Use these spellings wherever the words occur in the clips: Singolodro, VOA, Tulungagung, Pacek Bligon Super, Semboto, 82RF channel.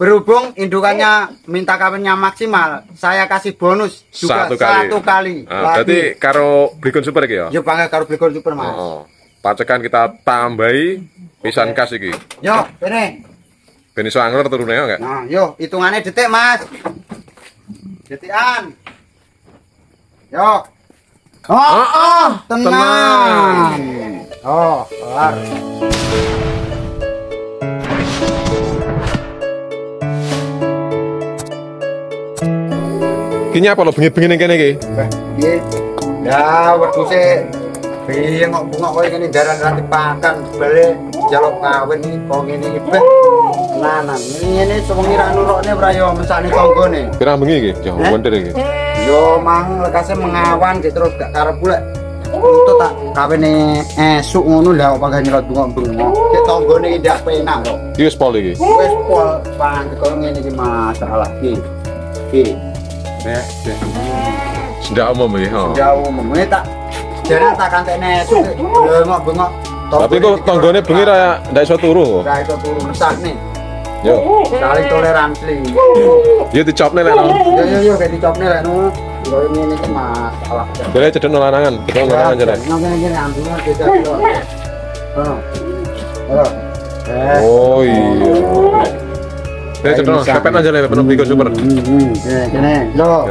Berhubung indukannya minta kawinnya maksimal, saya kasih bonus juga satu kali. Berarti karo Bligon Super iki ya? Yo panggil karo Bligon Super, Mas. Oh. Pacekan kita tambahi pisan kas iki. Yo, kene. Ben iso angler turune yo enggak? Nah, yo hitungannya detik, Mas. Detikan. Yo. Oh, tenang. Oh, kelar. Kini apa lo bengi-bengi kene iki? Nggih. Ya wedhuse bengok-bengok koyo ngene daran rati pakan bali njaluk kawin iki kok ngene iki beh. Nanan ngene sewengi ra nurukne ora yo mesane tanggane. Pirang bengi iki? Yo wonder iki. Yo mang lekase mengawan terus gak karep golek. Untuk tak kawene esuk ngono lha apa gak nyelot bengok-bengok. Cek tanggane iki ndak penak kok. Wis pol iki. Wis pol pan kok ngene iki masalah iki. Iki. Nek, sudah umum ya. Sudah umum. Ini tak jarang tak kantene esuk bengok-bengok. Tapi kok tanggane bengi ra ndak iso turu kok. Ndak iso turu mesah nih. Yo, saling toleransi. Yo dicopne lek. Yo gak dicopne lek ngono. Yo ngene iki masalah. Boleh cedhek lanangan, betul lanangan jare. Ngene ambulan beda kok. Oh iya. Saya cedok, kepet aja lele, penuh Bligon Super. Kene, lo.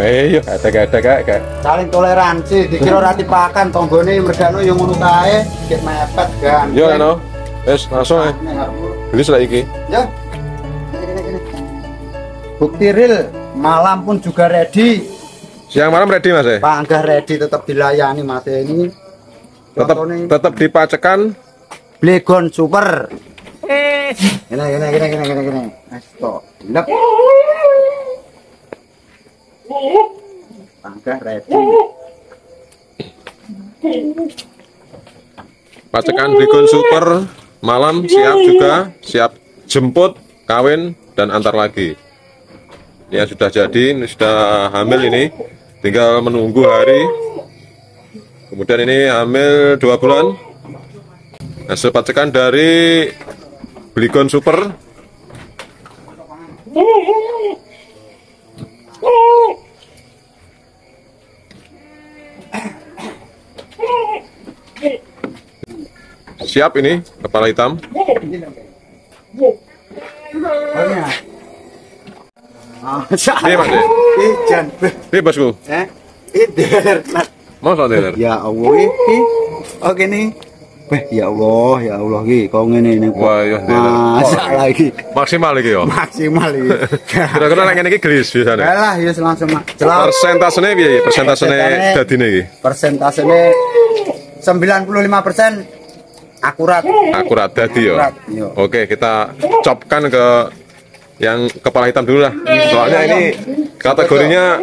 Wih, ada kak. Saling toleransi, dikira rati pakan, tonggone mergano yang ngono kae, gek mepet kan. Yo kan, wis langsung ae. Beli selak iki. Yo. Bukti real, malam pun juga ready. Siang malam ready Mas ya? Panggah ready tetap dilayani Mas ini. Tetap dipacekan Bligon Super. Gini. Astagfirullah. Pangkah ready. Pacekan Bligon Super malam siap juga, siap jemput, kawin dan antar lagi. Ya sudah jadi, sudah hamil ini. Tinggal menunggu hari. Kemudian ini hamil 2 bulan. Hasil pacekan dari Bligon Super. Siap ini kepala hitam. Ini Mas. Ini bosku. Mau soalnya. Ya Allah iki. Oke nih. Wah, ya Allah iki kok ngene ning. Wah, ya masalah iki. Maksimal iki ya. Maksimal iki. Kira-kira nek ngene iki gelis biasane. Lah, ya langsung mak. Persentasene piye iki? Persentasene dadine iki. Persentasene 95% akurat. Akurat dadi ya. Oke, kita copkan ke yang kepala hitam dulu lah. Soalnya ini kategorinya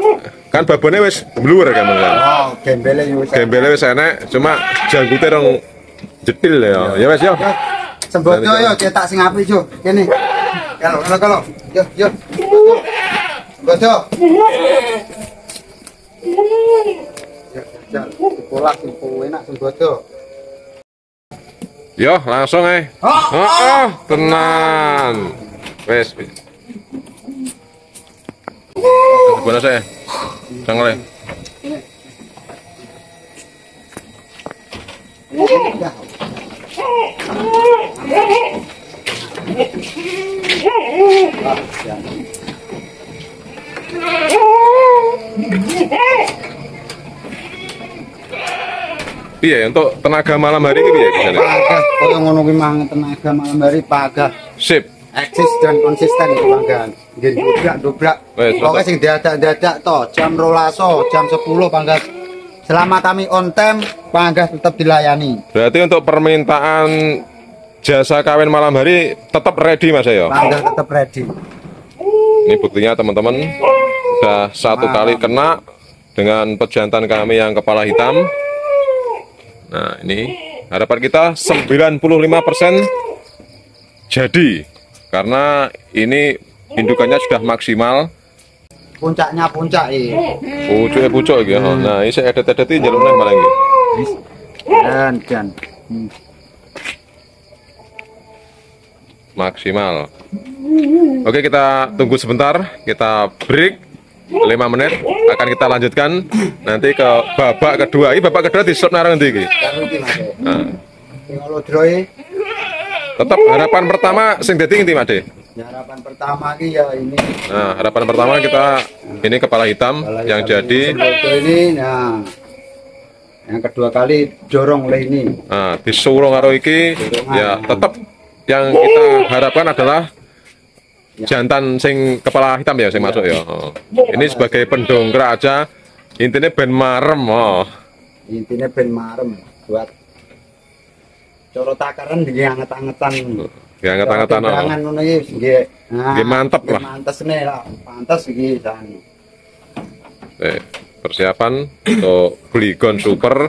kan babone wis blur kan. Oh, gembele wis enek, cuma janggute rong jetil ya. Ya wes yo. Sembodo yo cetak sing apik yo. Kene. Kalau. Yo. Sembodo. Ya, kolak kumpul enak sembodo. Yo, langsung ae. Heeh, tenan. Wes. Bola saya. Jangan le. Iya, untuk tenaga malam hari ini ya bisa. Kalau ngono ki mang tenaga malam hari pagah. Sip. Eksis dan konsisten panggahan. Nggih dobrak-dobrak. Pokoke sing dadak-dadak to jam 12, jam 10 panggat. Selama kami on time, panggah tetap dilayani. Berarti untuk permintaan jasa kawin malam hari tetap ready Mas ya? Panggah tetap ready. Ini buktinya teman-teman sudah satu kali kena dengan pejantan kami yang kepala hitam. Nah ini harapan kita 95% jadi. Karena ini indukannya sudah maksimal. Puncaknya puncak iki. Pucuk iki. Nah, iki edet-edet iki njaluk neh malah iki. Dan. maksimal. Oke, kita tunggu sebentar, kita break 5 menit, akan kita lanjutkan nanti ke babak kedua. Ini babak kedua di short narang nanti iki. Tetap harapan pertama sing dadi inti, Mas De. Harapan pertama iki ya ini. Nah, harapan pertama kita ini kepala hitam, kepala yang hitam jadi ini. Nah, yang kedua kali dorong oleh ini. Nah, disurung karo iki dorongan. Ya, tetap yang kita harapkan adalah jantan sing kepala hitam ya sing masuk ya. Oh. Ini sebagai pendongkrak aja. Intinya ben marem. Oh. Intinya ben marem buat corot takaran di anget-angetan. Di anget-angetan. Jangan ngono iki nggih. Nggih mantep lah. Pantesne lah. Pantes iki jan. Persiapan untuk Bligon Super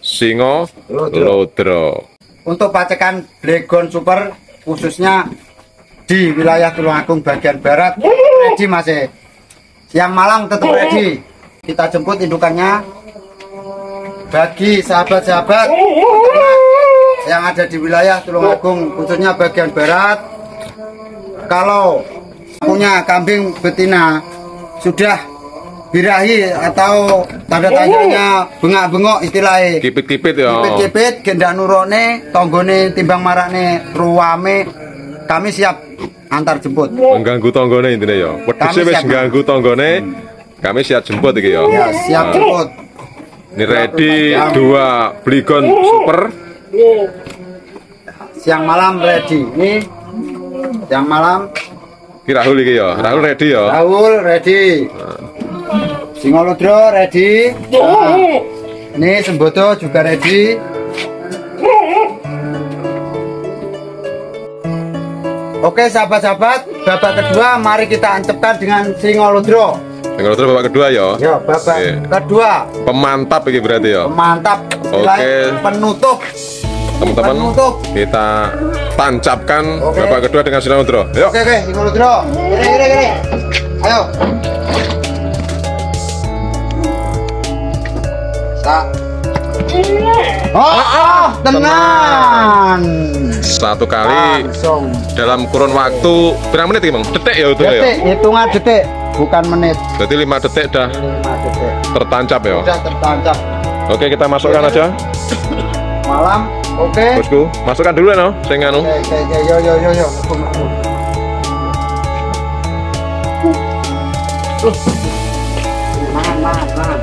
Singolodro. Untuk pacekan Bligon Super khususnya di wilayah Tulungagung bagian barat, ready masih. Siang malam tetap ready. Kita jemput indukannya bagi sahabat-sahabat yang ada di wilayah Tulungagung khususnya bagian barat. Kalau punya kambing betina sudah birahi atau tanda-tandanya bengak-bengok istilahnya kipit-kipit ya, kipit-kipit gendak nurone tonggone timbang marane ruame, kami siap antar jemput mengganggu tonggone intinya ya, wedhuse wis mengganggu tonggone, kami siap jemput iki ya, siap jemput. Ini ready 2 Bligon Super siang malam ready. Ini siang malam iki Rahul iki ya, Rahul ready ya, Rahul ready. Singolodro ready. Nah, ini Semboto juga ready. Oke sahabat-sahabat, babak kedua mari kita ancapkan dengan Singolodro. Singolodro babak kedua ya. Ya, babak kedua. Pemantap ini berarti ya. Pemantap. Oke. Penutup. Teman-teman, kita tancapkan babak kedua dengan Singolodro. Yuk. Oke, Singolodro. Gini. Ayo. Tenang. Satu kali langsung. Dalam kurun waktu berapa menit ini, Bang? Detik ya itu ya. Hitungan detik, bukan menit. Jadi 5 detik dah. 5 detik. Tertancap ya. Sudah tertancap. Oke, kita masukkan aja. Malam. Oke. Bosku, masukkan dulu ya, no. Sing anu. Oke, yo. Makan.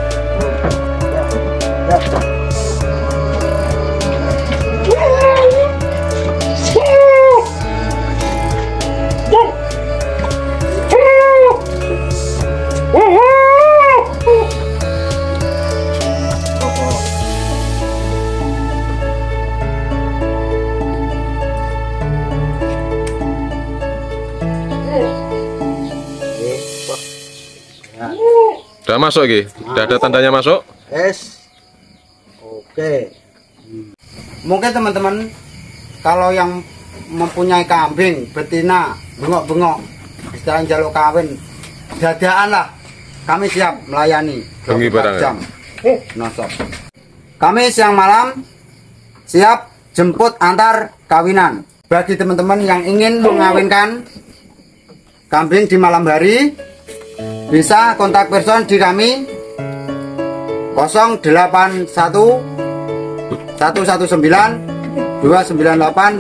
Udah masuk lagi, udah ada tandanya masuk. Yes. Oke. Mungkin teman-teman kalau yang mempunyai kambing betina bengok-bengok istilah jaluk kawin dadaan lah, kami siap melayani 24 jam nosok. Kami siang malam siap jemput antar kawinan. Bagi teman-teman yang ingin mengawinkan kambing di malam hari bisa kontak person di kami 081 119 298 277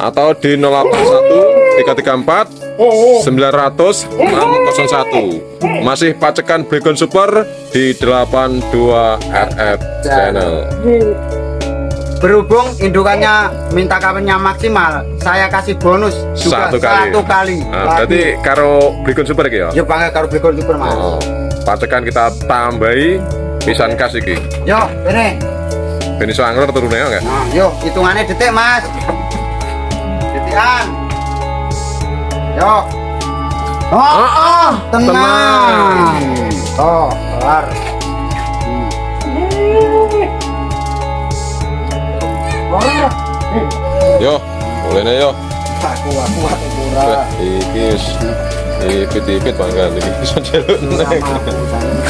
atau di 081 334 900 601. Masih pacekan Bligon Super di 82RF channel. Berhubung indukannya minta kawinnya maksimal, saya kasih bonus juga satu kali. Nah, berarti karo Bligon Super iki ya? Ya pakai karo Bligon Super, Mas. Oh. Pacekan kita tambahi pisan khas iki. Yo, ini. Ini so angler turunnya enggak? Nah, yo, hitungannya detik, Mas. Detikan. Yo. Tenang. Oh, kelar. Yo, bolehnya yo. Aku kurang. Iki wis. Ipit-ipit bangga iki iso celuk.